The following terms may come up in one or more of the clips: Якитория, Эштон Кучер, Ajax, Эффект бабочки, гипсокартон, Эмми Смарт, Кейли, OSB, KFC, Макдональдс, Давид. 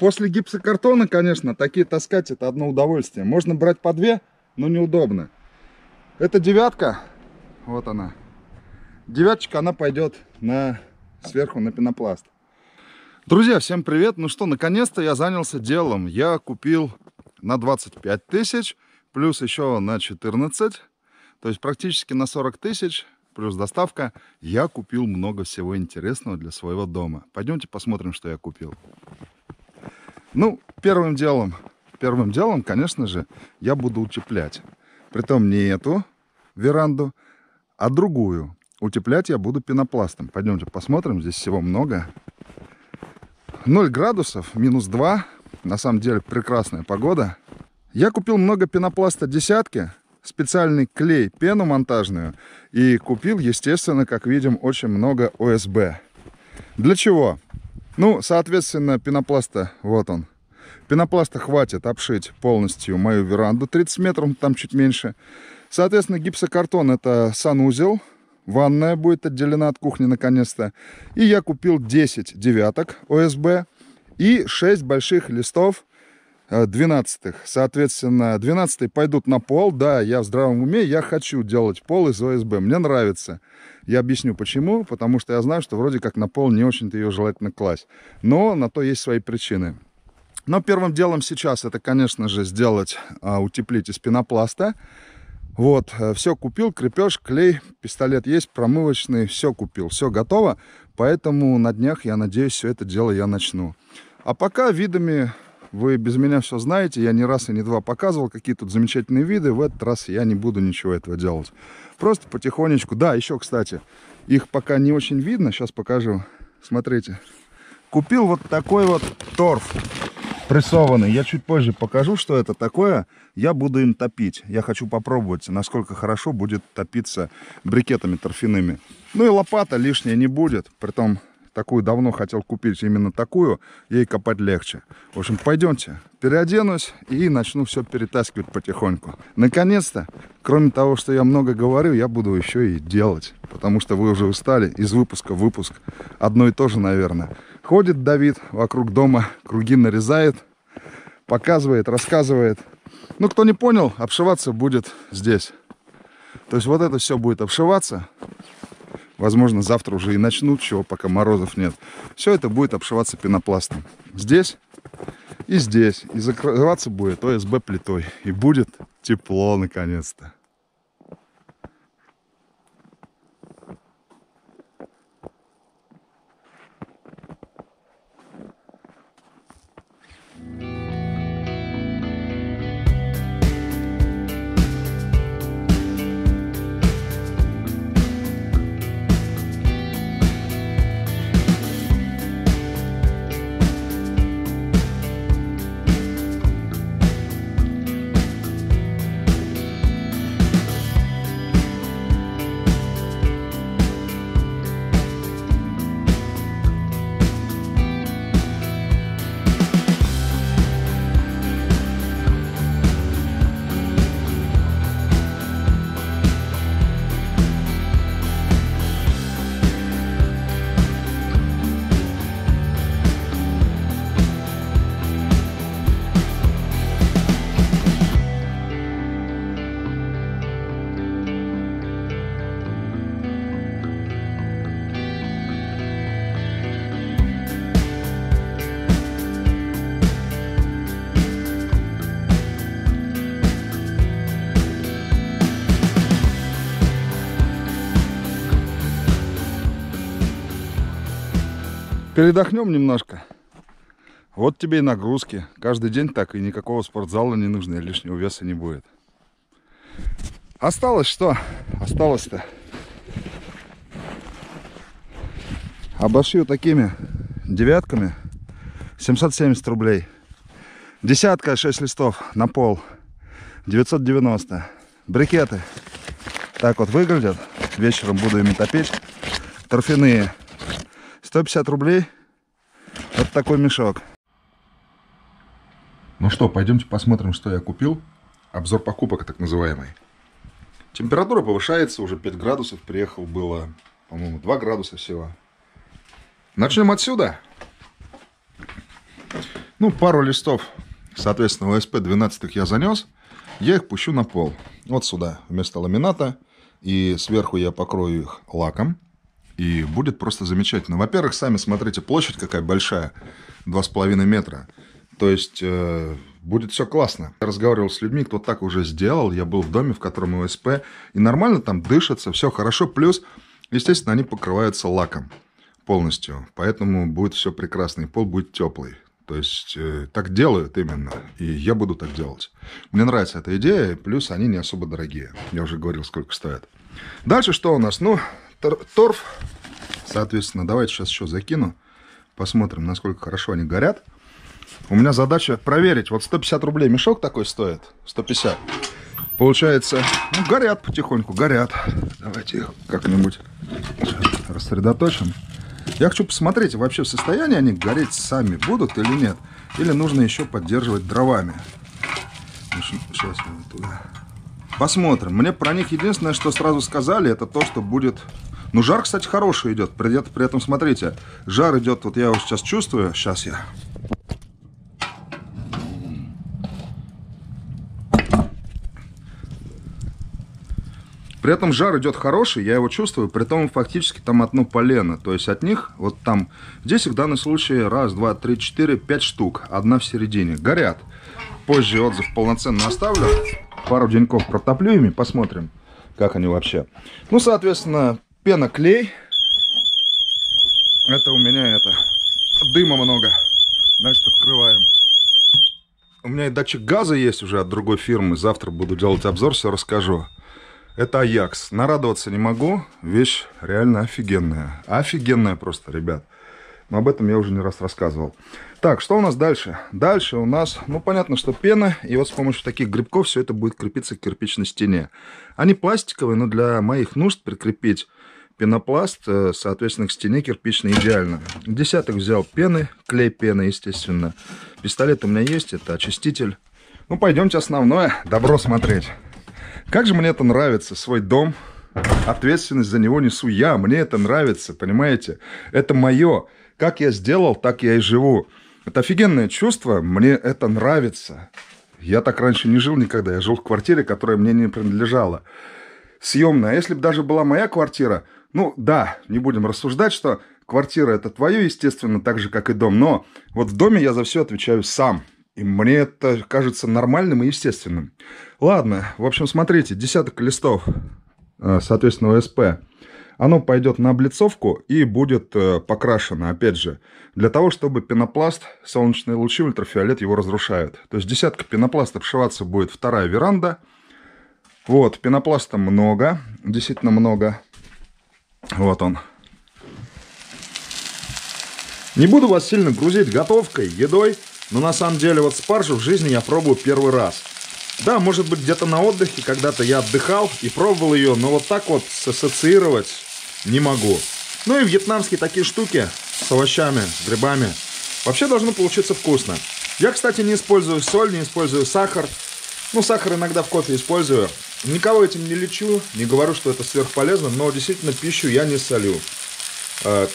После гипсокартона, конечно, такие таскать — это одно удовольствие. Можно брать по две, но неудобно. Это девятка, вот она. Девяточка, она пойдет сверху на пенопласт. Друзья, всем привет! Ну что, наконец-то я занялся делом. Я купил на 25 тысяч, плюс еще на 14. То есть практически на 40 тысяч, плюс доставка. Я купил много всего интересного для своего дома. Пойдемте посмотрим, что я купил. Ну, первым делом, конечно же, я буду утеплять. Притом не эту веранду, а другую. Утеплять я буду пенопластом. Пойдемте посмотрим, здесь всего много. 0 градусов, минус 2. На самом деле прекрасная погода. Я купил много пенопласта десятки, специальный клей, пену монтажную. И купил, естественно, как видим, очень много ОСБ. Для чего? Ну, соответственно, пенопласта, вот он. Пенопласта хватит обшить полностью мою веранду, 30 метров, там чуть меньше. Соответственно, гипсокартон — это санузел. Ванная будет отделена от кухни наконец-то. И я купил 10 девяток ОСБ и 6 больших листов 12-х. Соответственно, 12-ые пойдут на пол. Да, я в здравом уме, я хочу делать пол из ОСБ. Мне нравится. Я объясню почему. Потому что я знаю, что вроде как на пол не очень-то ее желательно класть. Но на то есть свои причины. Но первым делом сейчас это, конечно же, сделать, утеплить из пенопласта. Вот, все купил, крепеж, клей, пистолет есть, промывочный, все купил, все готово. Поэтому на днях, я надеюсь, все это дело я начну. А пока видами вы без меня все знаете, я не раз и не два показывал, какие тут замечательные виды. В этот раз я не буду ничего этого делать. Просто потихонечку, да, еще, кстати, их пока не очень видно, сейчас покажу. Смотрите, купил вот такой вот торф. Прессованный. Я чуть позже покажу, что это такое. Я буду им топить. Я хочу попробовать, насколько хорошо будет топиться брикетами торфяными. Ну и лопата лишняя не будет. Притом такую давно хотел купить, именно такую. Ей копать легче. В общем, пойдемте. Переоденусь и начну все перетаскивать потихоньку. Наконец-то, кроме того, что я много говорю, я буду еще и делать. Потому что вы уже устали из выпуска в выпуск. Одно и то же, наверное. Ходит Давид вокруг дома, круги нарезает, показывает, рассказывает. Ну, кто не понял, обшиваться будет здесь. То есть вот это все будет обшиваться. Возможно, завтра уже и начнут, чего пока морозов нет. Все это будет обшиваться пенопластом. Здесь. И закрываться будет ОСБ плитой. И будет тепло, наконец-то. Передохнем немножко. Вот тебе и нагрузки. Каждый день так, и никакого спортзала не нужно, и лишнего веса не будет. Осталось что? Осталось-то. Обошью такими девятками. 770 рублей. Десятка, 6 листов на пол. 990. Брикеты. Так вот выглядят. Вечером буду ими топить. Торфяные. 150 рублей. Вот такой мешок. Ну что, пойдемте посмотрим, что я купил. Обзор покупок, так называемый. Температура повышается, уже 5 градусов. Приехал было, по-моему, 2 градуса всего. Начнем отсюда. Ну, пару листов, соответственно, ОСП 12 я занес. Я их пущу на пол. Вот сюда, вместо ламината. И сверху я покрою их лаком. И будет просто замечательно. Во-первых, сами смотрите, площадь какая большая. 2,5 метра. То есть, будет все классно. Я разговаривал с людьми, кто так уже сделал. Я был в доме, в котором ОСП. И нормально там дышится, все хорошо. Плюс, естественно, они покрываются лаком полностью. Поэтому будет все прекрасно. И пол будет теплый. То есть, так делают именно. И я буду так делать. Мне нравится эта идея. Плюс, они не особо дорогие. Я уже говорил, сколько стоят. Дальше что у нас? Ну, торф. Соответственно, давайте сейчас еще закину. Посмотрим, насколько хорошо они горят. У меня задача проверить. Вот 150 рублей мешок такой стоит. 150. Получается, ну, горят потихоньку, горят. Давайте их как-нибудь рассредоточим. Я хочу посмотреть, вообще в состоянии они гореть сами будут или нет. Или нужно еще поддерживать дровами. Сейчас я туда. Посмотрим. Мне про них единственное, что сразу сказали, это то, что будет... Ну, жар, кстати, хороший идет. При этом, смотрите, жар идет, вот я его сейчас чувствую. Сейчас я... При этом жар идет хороший, я его чувствую, при том фактически там одно полено. То есть от них, вот там, здесь их в данном случае 1, 2, 3, 4, 5 штук. Одна в середине. Горят. Позже отзыв полноценно оставлю. Пару деньков протоплю ими, посмотрим, как они вообще. Ну, соответственно, пеноклей. Это у меня это. Дыма много. Значит, открываем. У меня и датчик газа есть уже от другой фирмы. Завтра буду делать обзор, все расскажу. Это Аякс. Нарадоваться не могу. Вещь реально офигенная. Офигенная просто, ребят. Но об этом я уже не раз рассказывал. Так, что у нас дальше? Дальше у нас, ну, понятно, что пена. И вот с помощью таких грибков все это будет крепиться к кирпичной стене. Они пластиковые, но для моих нужд прикрепить пенопласт, соответственно, к стене кирпичной идеально. Десяток взял пены, клей пены, естественно. Пистолет у меня есть, это очиститель. Ну, пойдемте основное добро смотреть. Как же мне это нравится, свой дом, ответственность за него несу я, мне это нравится, понимаете? Это мое, как я сделал, так я и живу. Это офигенное чувство, мне это нравится. Я так раньше не жил никогда, я жил в квартире, которая мне не принадлежала. Съемная, если бы даже была моя квартира, ну да, не будем рассуждать, что квартира это твое, естественно, так же, как и дом. Но вот в доме я за все отвечаю сам. И мне это кажется нормальным и естественным. Ладно, в общем, смотрите, десяток листов, соответственно, ОСП. Оно пойдет на облицовку и будет покрашено, опять же, для того, чтобы пенопласт, солнечные лучи, ультрафиолет его разрушают. То есть десятка пенопласта обшиваться будет вторая веранда. Вот, пенопласта много, действительно много. Вот он. Не буду вас сильно грузить готовкой, едой. Но на самом деле вот спаржу в жизни я пробую первый раз. Да, может быть где-то на отдыхе, когда-то я отдыхал и пробовал ее, но вот так вот ассоциировать не могу. Ну и вьетнамские такие штуки с овощами, грибами. Вообще должно получиться вкусно. Я, кстати, не использую соль, не использую сахар. Ну, сахар иногда в кофе использую. Никого этим не лечу, не говорю, что это сверхполезно, но действительно пищу я не солю.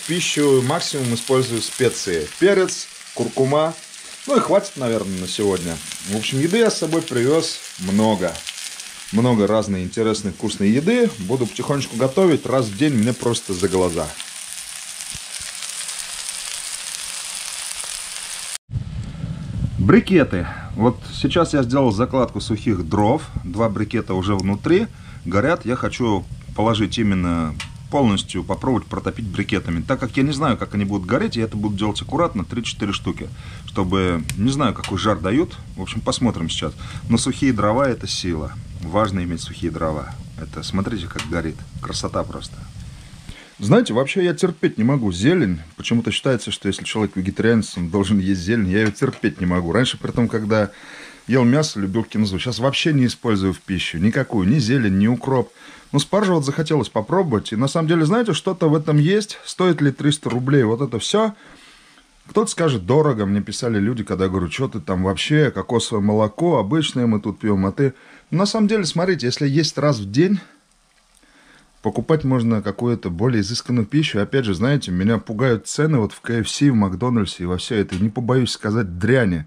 Пищу максимум использую специи. Перец, куркума. Ну и хватит, наверное, на сегодня. В общем, еды я с собой привез много. Много разной интересной вкусной еды. Буду потихонечку готовить. Раз в день мне просто за глаза. Брикеты. Вот сейчас я сделал закладку сухих дров. 2 брикета уже внутри. Горят. Я хочу положить именно... полностью попробовать протопить брикетами. Так как я не знаю, как они будут гореть, я это буду делать аккуратно, 3-4 штуки. Чтобы, не знаю, какой жар дают. В общем, посмотрим сейчас. Но сухие дрова — это сила. Важно иметь сухие дрова. Это, смотрите, как горит. Красота просто. Знаете, вообще я терпеть не могу зелень. Почему-то считается, что если человек вегетарианец, он должен есть зелень. Я ее терпеть не могу. Раньше, при том, когда ел мясо, любил кинзу. Сейчас вообще не использую в пищу никакую. Ни зелень, ни укроп. Ну, спаржу вот захотелось попробовать. И на самом деле, знаете, что-то в этом есть. Стоит ли 300 рублей вот это все? Кто-то скажет, дорого. Мне писали люди, когда я говорю, что ты там вообще, кокосовое молоко, обычное мы тут пьем, а ты... Но на самом деле, смотрите, если есть раз в день, покупать можно какую-то более изысканную пищу. Опять же, знаете, меня пугают цены вот в KFC, в Макдональдсе и во всей этой, не побоюсь сказать, дряни.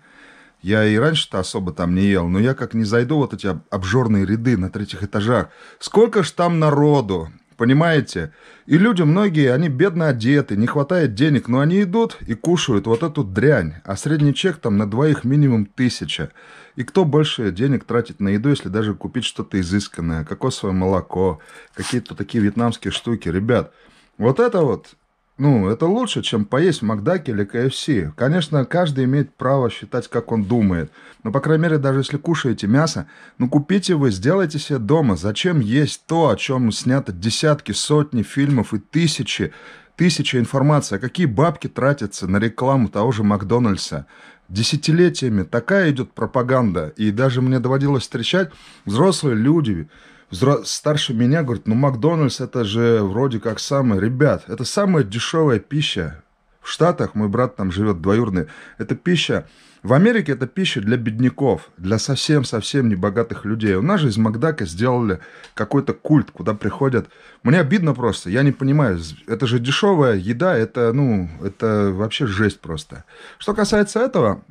Я и раньше-то особо там не ел, но я как не зайду вот эти обжорные ряды на третьих этажах. Сколько ж там народу, понимаете? И люди многие, они бедно одеты, не хватает денег, но они идут и кушают вот эту дрянь. А средний чек там на двоих минимум 1000. И кто больше денег тратит на еду, если даже купить что-то изысканное? Кокосовое молоко, какие-то такие вьетнамские штуки. Ребят, вот это вот... Ну, это лучше, чем поесть в Макдаке или КФС. Конечно, каждый имеет право считать, как он думает. Но, по крайней мере, даже если кушаете мясо, ну, купите вы, сделайте себе дома. Зачем есть то, о чем снято десятки, сотни фильмов и тысячи информации? А какие бабки тратятся на рекламу того же Макдональдса? Десятилетиями такая идет пропаганда. И даже мне доводилось встречать взрослые люди, старше меня, говорит, ну Макдональдс это же вроде как самое, ребят, это самая дешевая пища в Штатах, мой брат там живет двоюродный, это пища, в Америке это пища для бедняков, для совсем-совсем небогатых людей. У нас же из Макдака сделали какой-то культ, куда приходят, мне обидно просто, я не понимаю, это же дешевая еда, это, ну, это вообще жесть просто. Что касается этого...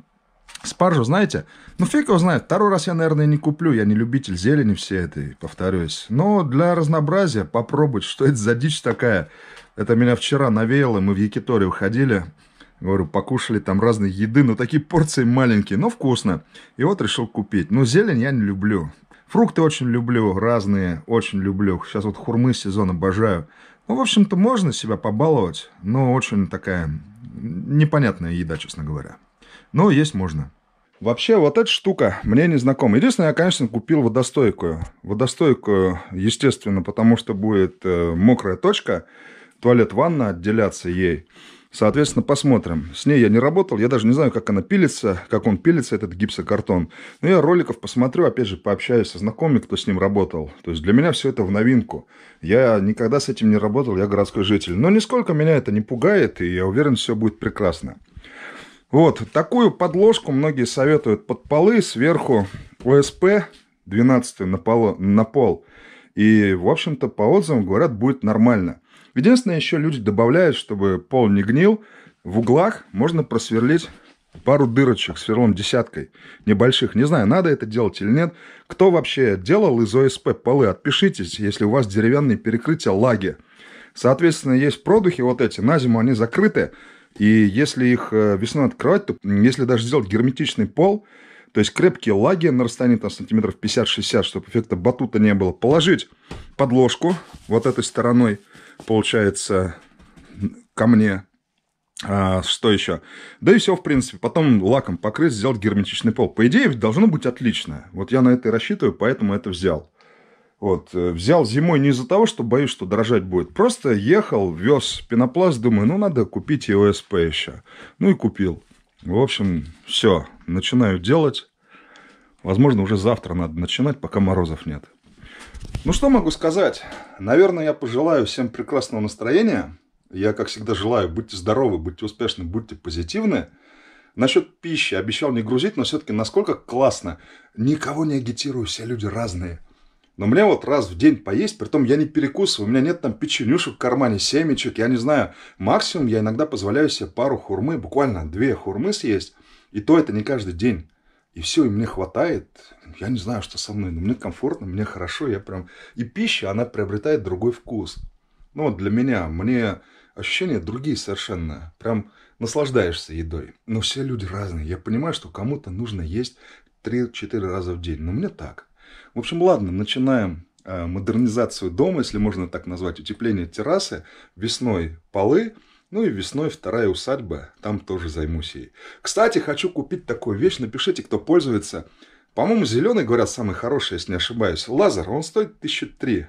Спаржу, знаете? Ну, фиг его знает. Второй раз я, наверное, не куплю. Я не любитель зелени всей этой, повторюсь. Но для разнообразия попробовать, что это за дичь такая. Это меня вчера навеяло. Мы в Якиторию ходили. Говорю, покушали там разные еды. Но такие порции маленькие, но вкусно. И вот решил купить. Но зелень я не люблю. Фрукты очень люблю. Разные очень люблю. Сейчас вот хурмы сезон обожаю. Ну, в общем-то, можно себя побаловать. Но очень такая непонятная еда, честно говоря. Но есть можно. Вообще, вот эта штука мне не знакома. Единственное, я, конечно, купил водостойкую. Водостойкую, естественно, потому что будет мокрая точка. Туалет-ванна отделяться ей. Соответственно, посмотрим. С ней я не работал. Я даже не знаю, как она пилится, как он пилится, этот гипсокартон. Но я роликов посмотрю, опять же, пообщаюсь со знакомыми, кто с ним работал. То есть, для меня все это в новинку. Я никогда с этим не работал, я городской житель. Но нисколько меня это не пугает, и я уверен, все будет прекрасно. Вот, такую подложку многие советуют под полы, сверху ОСП 12 на пол. И, в общем-то, по отзывам говорят, будет нормально. Единственное, еще люди добавляют, чтобы пол не гнил, в углах можно просверлить пару дырочек сверлом десяткой небольших. Не знаю, надо это делать или нет. Кто вообще делал из ОСП полы, отпишитесь, если у вас деревянные перекрытия лаги. Соответственно, есть продухи вот эти, на зиму они закрыты. И если их весной открывать, то если даже сделать герметичный пол, то есть крепкие лаги на расстоянии там, сантиметров 50-60, чтобы эффекта батута не было, положить подложку вот этой стороной, получается, ко мне. Что еще? Да и все, в принципе. Потом лаком покрыть, сделать герметичный пол. По идее, должно быть отлично. Вот я на это и рассчитываю, поэтому это взял. Вот, взял зимой не из-за того, что боюсь, что дорожать будет. Просто ехал, вез пенопласт, думаю, ну, надо купить и ОСП еще. Ну, и купил. В общем, все. Начинаю делать. Возможно, уже завтра надо начинать, пока морозов нет. Ну, что могу сказать? Наверное, я пожелаю всем прекрасного настроения. Я, как всегда, желаю, будьте здоровы, будьте успешны, будьте позитивны. Насчет пищи обещал не грузить, но все-таки насколько классно. Никого не агитирую, все люди разные. Но мне вот раз в день поесть, притом я не перекусываю, у меня нет там печенюшек в кармане, семечек, я не знаю. Максимум я иногда позволяю себе пару хурмы, буквально 2 хурмы съесть, и то это не каждый день. И все, и мне хватает, я не знаю, что со мной, но мне комфортно, мне хорошо, я прям... И пища, она приобретает другой вкус. Ну вот для меня, мне ощущения другие совершенно, прям наслаждаешься едой. Но все люди разные, я понимаю, что кому-то нужно есть 3-4 раза в день, но мне так. В общем, ладно, начинаем модернизацию дома, если можно так назвать, утепление террасы, весной полы, ну и весной 2-я усадьба, там тоже займусь ей. Кстати, хочу купить такую вещь, напишите, кто пользуется. По-моему, зеленый, говорят, самый хороший, если не ошибаюсь, лазер, он стоит 1003.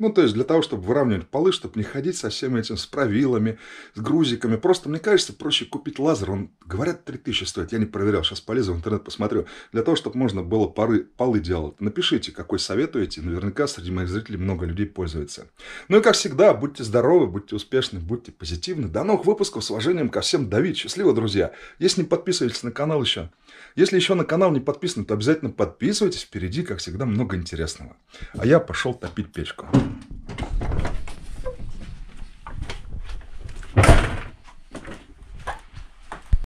Ну, то есть, для того, чтобы выравнивать полы, чтобы не ходить со всем этим, с правилами, с грузиками. Просто, мне кажется, проще купить лазер. Он, говорят, 3000 стоит. Я не проверял. Сейчас полезу в интернет, посмотрю. Для того, чтобы можно было полы делать. Напишите, какой советуете. Наверняка среди моих зрителей много людей пользуется. Ну и, как всегда, будьте здоровы, будьте успешны, будьте позитивны. До новых выпусков. С уважением ко всем. Давид. Счастливо, друзья. Если не подписываетесь на канал еще. Если еще на канал не подписаны, то обязательно подписывайтесь. Впереди, как всегда, много интересного. А я пошел топить печку.